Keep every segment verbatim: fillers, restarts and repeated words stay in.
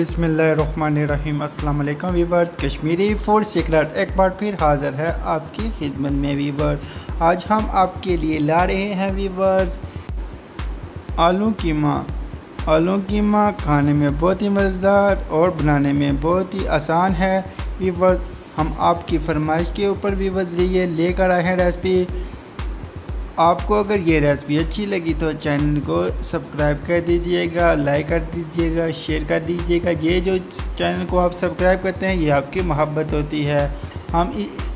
बिस्मिल्लाहिर्रहमानिर्रहीम अस्सलाम वालेकुम वीवर्स, कश्मीरी फूड सीक्रेट एक बार फिर हाज़िर है आपकी खिदमत में वीवर्स। आज हम आपके लिए ला रहे हैं वीवर्स आलू कीमा। आलू कीमा खाने में बहुत ही मज़ेदार और बनाने में बहुत ही आसान है वीवर्स। हम आपकी फरमाइश के ऊपर वीवर्स लिए लेकर आए हैं रेसिपी। आपको अगर ये रेसिपी अच्छी लगी तो चैनल को सब्सक्राइब कर दीजिएगा, लाइक कर दीजिएगा, शेयर कर दीजिएगा। ये जो चैनल को आप सब्सक्राइब करते हैं ये आपकी मोहब्बत होती है। हम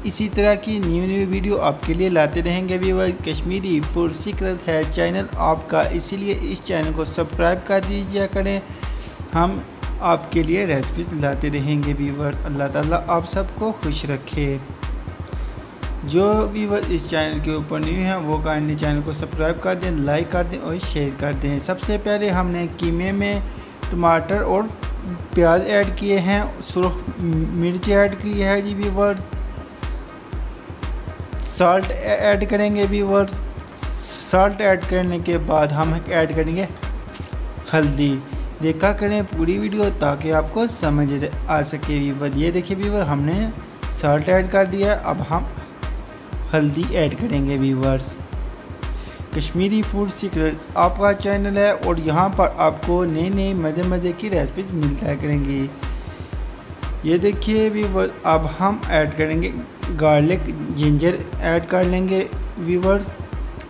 इसी तरह की न्यू न्यू वीडियो आपके लिए लाते रहेंगे व्यूअर। कश्मीरी फूड सीक्रेट है चैनल आपका, इसीलिए इस चैनल को सब्सक्राइब कर दीजिए करें। हम आपके लिए रेसिपीज लाते रहेंगे व्यूअर। अल्लाह ताला आप सबको खुश रखे। जो भी इस चैनल के ऊपर न्यू है वो काइंडली चैनल को सब्सक्राइब कर दें, लाइक कर दें और शेयर कर दें। सबसे पहले हमने कीमे में टमाटर और प्याज ऐड किए हैं, सुरख मिर्च ऐड की है जी व्यूअर्स। साल्ट ऐड करेंगे व्यूअर्स। साल्ट ऐड करने के बाद हम ऐड करेंगे हल्दी। देखा करें पूरी वीडियो ताकि आपको समझ आ सके व्यूअर्स। ये देखिए व्यूअर्स, हमने साल्ट ऐड कर दिया, अब हम हल्दी ऐड करेंगे व्यूअर्स। कश्मीरी फूड सीक्रेट्स आपका चैनल है और यहाँ पर आपको नए नए मज़े मज़े की रेसिपीज मिलता करेंगी। ये देखिए व्यूअर्स, अब हम ऐड करेंगे गार्लिक, जिंजर ऐड कर लेंगे व्यूअर्स।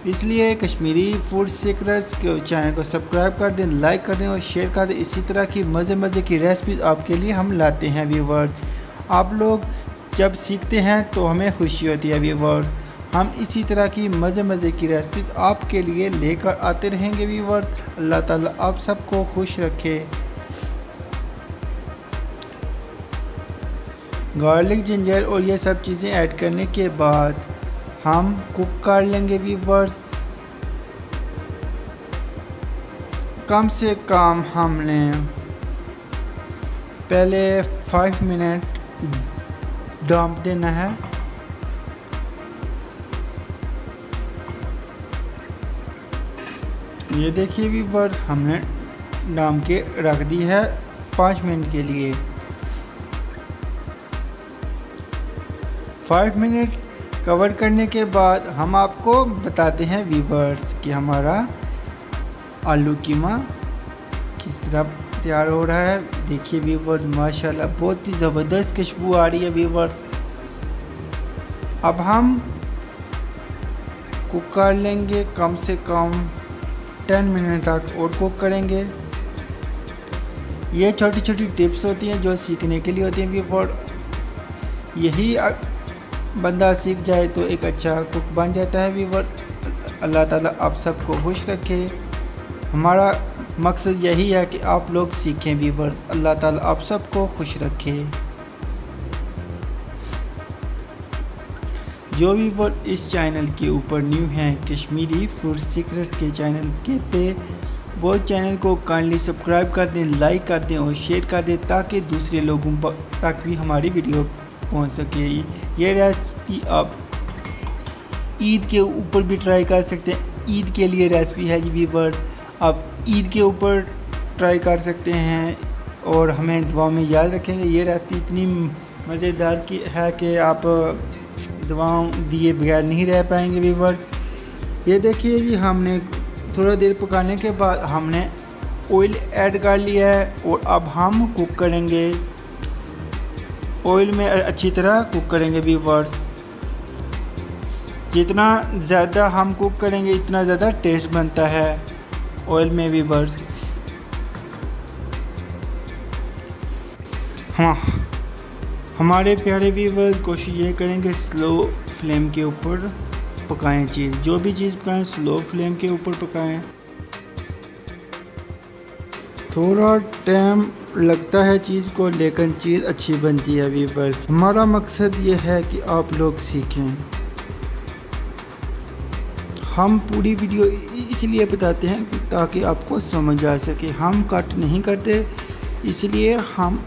इसलिए कश्मीरी फूड सीक्रेट्स के चैनल को सब्सक्राइब कर दें, लाइक कर दें और शेयर कर दें। इसी तरह की मज़े मज़े की रेसिपीज आपके लिए हम लाते हैं व्यूअर्स। आप लोग जब सीखते हैं तो हमें खुशी होती है व्यूअर्स। हम इसी तरह की मज़े मज़े की रेसिपीज़ आपके लिए लेकर आते रहेंगे व्यूअर्स। अल्लाह ताला आप सबको खुश रखे। गार्लिक, जिंजर और ये सब चीज़ें ऐड करने के बाद हम कुक कर लेंगे व्यूअर्स। कम से कम हमने पहले फाइव मिनट डांप देना है। ये देखिए व्यूअर्स, हमने डांप के रख दी है पाँच मिनट के लिए। फाइव मिनट कवर करने के बाद हम आपको बताते हैं व्यूअर्स कि हमारा आलू कीमा किस तरह तैयार हो रहा है। देखिए व्यूअर्स, माशाल्लाह बहुत ही ज़बरदस्त खुशबू आ रही है व्यूअर्स। अब हम कुक कर लेंगे कम से कम टेन मिनट तक और कुक करेंगे। ये छोटी छोटी टिप्स होती हैं जो सीखने के लिए होती हैं व्यूअर्स। यही बंदा सीख जाए तो एक अच्छा कुक बन जाता है व्यूअर्स। अल्लाह ताला आप सबको खुश रखे। हमारा मकसद यही है कि आप लोग सीखें व्यूअर्स। अल्लाह ताला आप सबको खुश रखे। जो व्यूअर्स इस चैनल के ऊपर न्यू हैं, कश्मीरी फूड सीक्रेट्स के चैनल के पे वो चैनल को काइंडली सब्सक्राइब कर दें, लाइक कर दें और शेयर कर दें ताकि दूसरे लोगों तक भी हमारी वीडियो पहुंच सके। ये रेसिपी आप ईद के ऊपर भी ट्राई कर सकते हैं। ईद के लिए रेसिपी है जी व्यूअर्स, आप ईद के ऊपर ट्राई कर सकते हैं और हमें दुआ में याद रखेंगे। ये रेसिपी इतनी मज़ेदार की है कि आप दुआओं दिए बगैर नहीं रह पाएंगे व्यूअर्स। ये देखिए जी, हमने थोड़ा देर पकाने के बाद हमने ऑयल ऐड कर लिया है और अब हम कुक करेंगे। ऑयल में अच्छी तरह कुक करेंगे व्यूअर्स। जितना ज़्यादा हम कुक करेंगे इतना ज़्यादा टेस्ट बनता है ऑयल में व्यूअर्स। हाँ हमारे प्यारे व्यूअर्स, कोशिश ये करेंगे स्लो फ्लेम के ऊपर पकाएं चीज़, जो भी चीज़ पकाएं स्लो फ्लेम के ऊपर पकाएं। थोड़ा टाइम लगता है चीज़ को, लेकिन चीज़ अच्छी बनती है व्यूअर्स। हमारा मकसद ये है कि आप लोग सीखें। हम पूरी वीडियो इसलिए बताते हैं कि ताकि आपको समझ आ सके। हम कट नहीं करते, इसलिए हम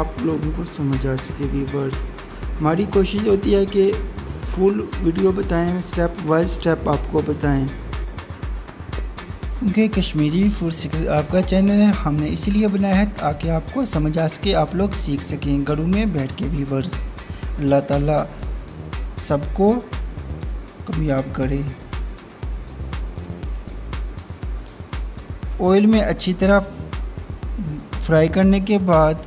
आप लोगों को समझ आ सके व्यूअर्स। हमारी कोशिश होती है कि फुल वीडियो बताएं, स्टेप बाय स्टेप आपको बताएं। क्योंकि कश्मीरी फूड सीक्रेट्स आपका चैनल है, हमने इसलिए बनाया है ताकि आपको समझ आ सके, आप लोग सीख सकें घरों में बैठ के। व्यूवर्स, अल्लाह ताला सबको कामयाब करे। ऑयल में अच्छी तरह फ्राई करने के बाद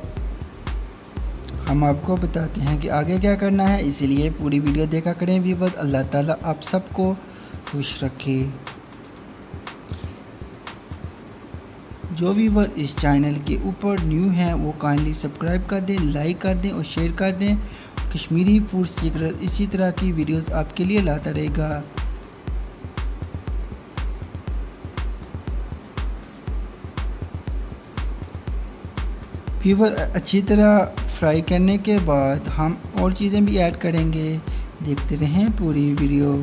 हम आपको बताते हैं कि आगे क्या करना है, इसीलिए पूरी वीडियो देखा करें व्यूवर्स। अल्लाह ताला आप सबको खुश रखे। जो व्यूवर इस चैनल के ऊपर न्यू हैं वो काइंडली सब्सक्राइब कर दें, लाइक कर दें और शेयर कर दें। कश्मीरी फूड सीक्रेट इसी तरह की वीडियोस आपके लिए लाता रहेगा। व्यूवर, अच्छी तरह फ्राई करने के बाद हम और चीज़ें भी ऐड करेंगे, देखते रहें पूरी वीडियो।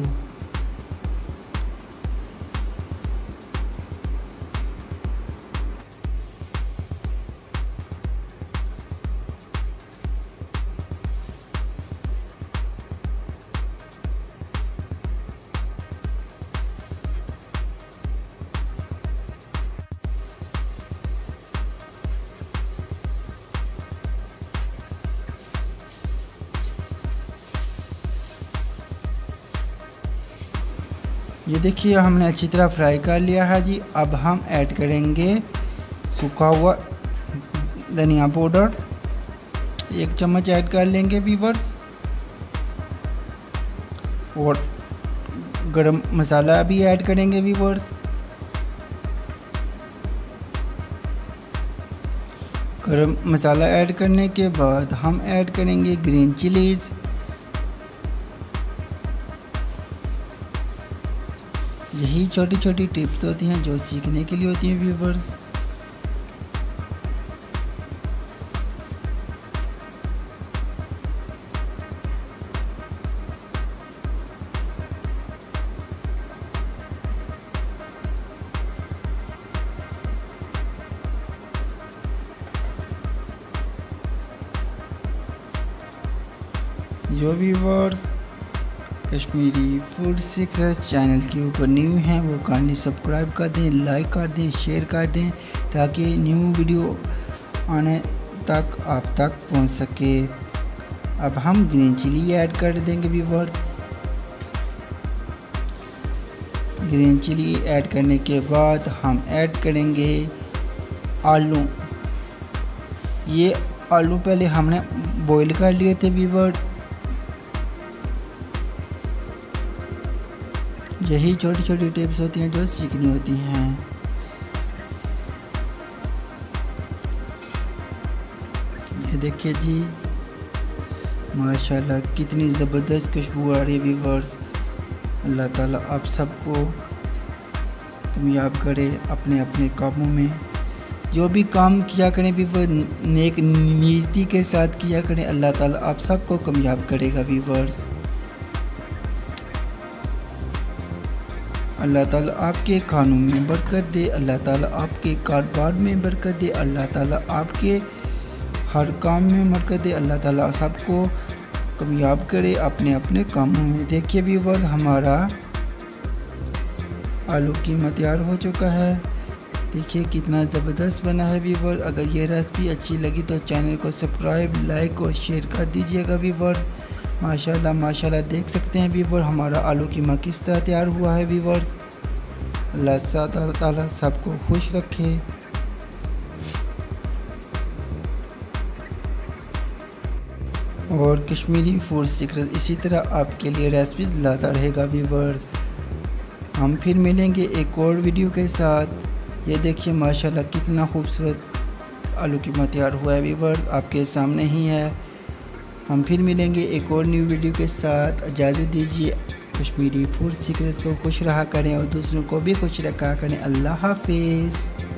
ये देखिए, हमने अच्छी तरह फ्राई कर लिया है जी। अब हम ऐड करेंगे सूखा हुआ धनिया पाउडर, एक चम्मच ऐड कर लेंगे व्यूवर्स, और गरम मसाला भी ऐड करेंगे व्यूवर्स। गरम मसाला ऐड करने के बाद हम ऐड करेंगे ग्रीन चिलीज़, यही छोटी छोटी टिप्स होती हैं जो सीखने के लिए होती हैं व्यूवर्स। जो viewers Kashmiri food secrets channel के ऊपर न्यू हैं वो काइंडली सब्सक्राइब कर दें, लाइक कर दें, शेयर कर दें, ताकि न्यू वीडियो आने तक आप तक पहुंच सके। अब हम ग्रीन चिली ऐड कर देंगे व्यूअर्स। ग्रीन चिली ऐड करने के बाद हम ऐड करेंगे आलू। ये आलू पहले हमने बॉईल कर लिए थे व्यूअर्स। यही छोटी छोटी टिप्स होती हैं जो सीखनी होती हैं। ये देखिए जी, माशाल्लाह कितनी ज़बरदस्त खुशबू आ रही है व्यूअर्स। अल्लाह ताला आप सबको कामयाब करे अपने अपने कामों में। जो भी काम किया करें व्यूअर्स नेक नीति के साथ किया करें, अल्लाह ताला आप सबको कामयाब करेगा व्यूअर्स। अल्लाह ताला आपके खानों में बरकत दे, अल्लाह ताला आपके कारोबार में बरकत दे, अल्लाह ताला आपके हर काम में बरकत दे। अल्लाह ताला सबको कामयाब करे अपने अपने कामों में। देखिए व्यूअर्स, हमारा आलू कीमा तैयार हो चुका है। देखिए कितना ज़बरदस्त बना है व्यूअर्स। अगर ये रेसिपी अच्छी लगी तो चैनल को सब्सक्राइब, लाइक और शेयर कर दीजिएगा व्यूअर्स। माशाल्लाह माशाल्लाह, देख सकते हैं व्यूवर हमारा आलू कीमा किस तरह तैयार हुआ है व्यूवर्स। अल्लाह ताला सबको खुश रखे। और कश्मीरी फूड सीक्रेट इसी तरह आपके लिए रेसिपीज लाता रहेगा व्यूवर्स। हम फिर मिलेंगे एक और वीडियो के साथ। ये देखिए माशाल्लाह कितना खूबसूरत आलू कीमा तैयार हुआ है व्यूवर्स, आपके सामने ही है। हम फिर मिलेंगे एक और न्यू वीडियो के साथ। इजाज़त दीजिए। कश्मीरी फूड सीक्रेट्स को खुश रहा करें और दूसरों को भी खुश रखा करें। अल्लाह हाफिज़।